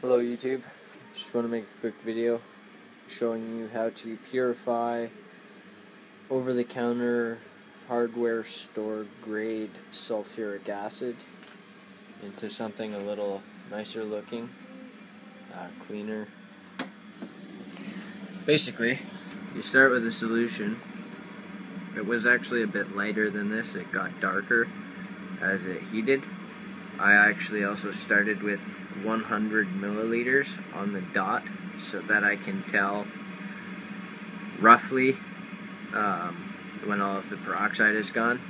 Hello YouTube, just want to make a quick video showing you how to purify over-the-counter hardware store grade sulfuric acid into something a little nicer looking, cleaner. Basically, you start with a solution. It was actually a bit lighter than this, it got darker as it heated. I actually also started with 100 milliliters on the dot so that I can tell roughly when all of the peroxide is gone.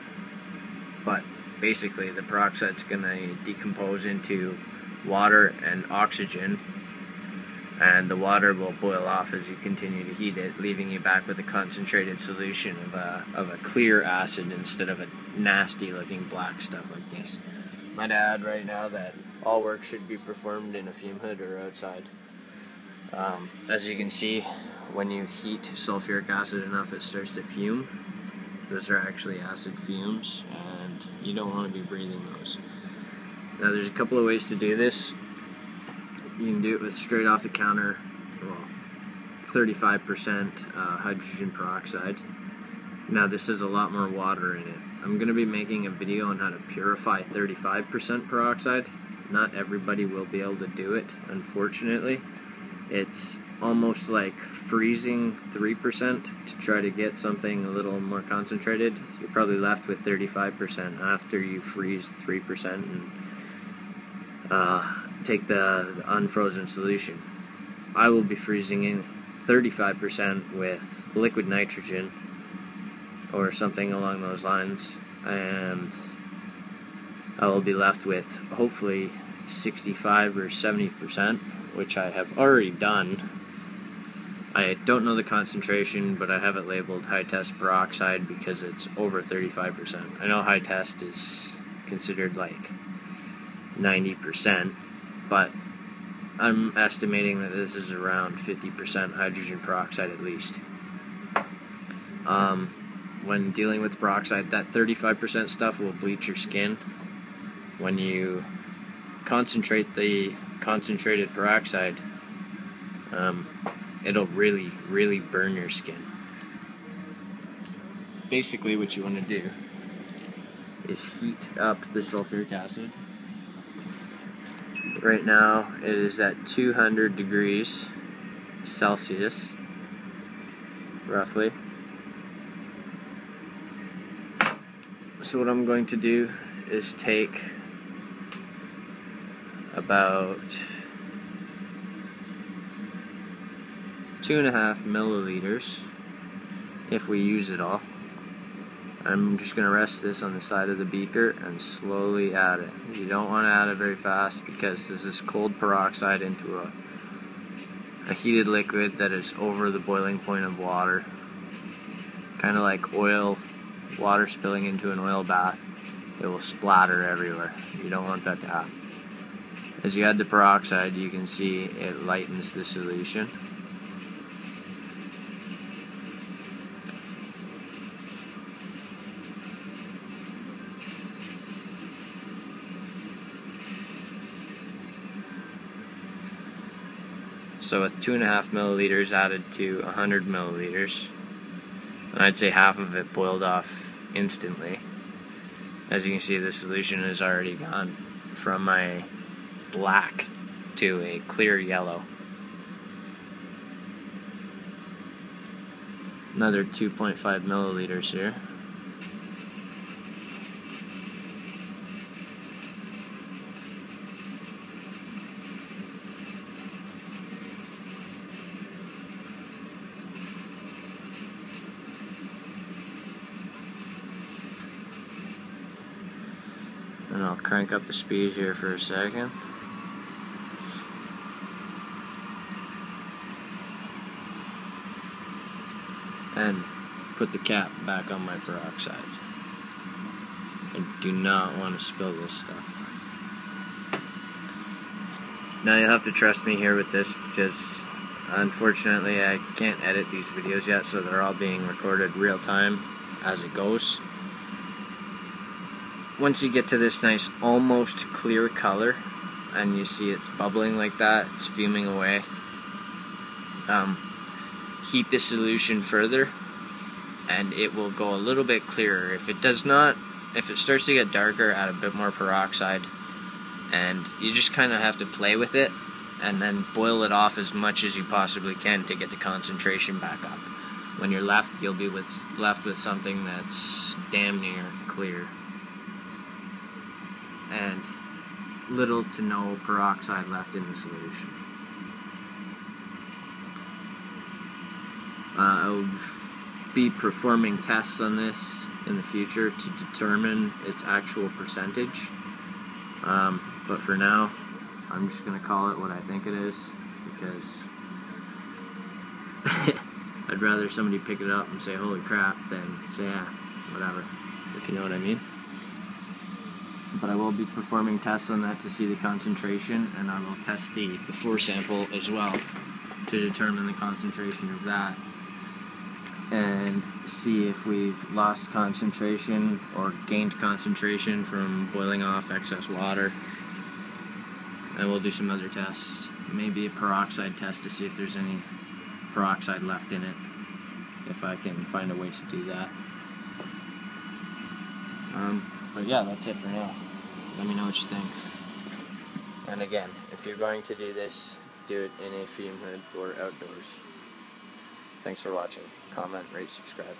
But basically the peroxide's going to decompose into water and oxygen, and the water will boil off as you continue to heat it, leaving you back with a concentrated solution of a clear acid instead of a nasty looking black stuff like this. Might add right now that all work should be performed in a fume hood or outside. As you can see, when you heat sulfuric acid enough, it starts to fume. Those are actually acid fumes, and you don't want to be breathing those. Now there's a couple of ways to do this. You can do it with straight off the counter, well, 35% hydrogen peroxide. Now this is a lot more water in it. I'm going to be making a video on how to purify 35% peroxide. Not everybody will be able to do it, unfortunately. It's almost like freezing 3% to try to get something a little more concentrated. You're probably left with 35% after you freeze 3% and take the unfrozen solution. I will be freezing in 35% with liquid nitrogen or something along those lines, and I will be left with hopefully 65 or 70%, which I have already done. I don't know the concentration, but I have it labeled high test peroxide because it's over 35%. I know high test is considered like 90%, but I'm estimating that this is around 50% hydrogen peroxide at least. When dealing with peroxide, that 35% stuff will bleach your skin. When you concentrate the concentrated peroxide, it'll really, really burn your skin. Basically what you want to do is heat up the sulfuric acid. Right now it is at 200 degrees Celsius, roughly. So what I'm going to do is take about 2.5 milliliters, if we use it all. I'm just going to rest this on the side of the beaker and slowly add it. You don't want to add it very fast because this is cold peroxide into a heated liquid that is over the boiling point of water. Kind of like oil, water spilling into an oil bath. It will splatter everywhere. You don't want that to happen. As you add the peroxide, you can see it lightens the solution. So with 2.5 milliliters added to 100 milliliters, and I'd say half of it boiled off instantly. As you can see, the solution has already gone from my black to a clear yellow. Another 2.5 milliliters here. And I'll crank up the speed here for a second. And put the cap back on my peroxide. I do not want to spill this stuff. Now you'll have to trust me here with this because unfortunately I can't edit these videos yet, so they're all being recorded real time as it goes. Once you get to this nice almost clear color, and you see it's bubbling like that, it's fuming away. Heat the solution further and it will go a little bit clearer. If it does not, if it starts to get darker, add a bit more peroxide, and you just kind of have to play with it and then boil it off as much as you possibly can to get the concentration back up. When you're left, you'll be left with something that's damn near clear and little to no peroxide left in the solution. I will be performing tests on this in the future to determine its actual percentage, but for now I'm just going to call it what I think it is, because I'd rather somebody pick it up and say holy crap than say yeah, whatever, if you know what I mean. But I will be performing tests on that to see the concentration, and I will test the before sample as well to determine the concentration of that and see if we've lost concentration or gained concentration from boiling off excess water. And we'll do some other tests, maybe a peroxide test to see if there's any peroxide left in it, if I can find a way to do that. But yeah, that's it for now. Let me know what you think. And again, if you're going to do this, do it in a fume hood or outdoors. Thanks for watching. Comment, rate, subscribe.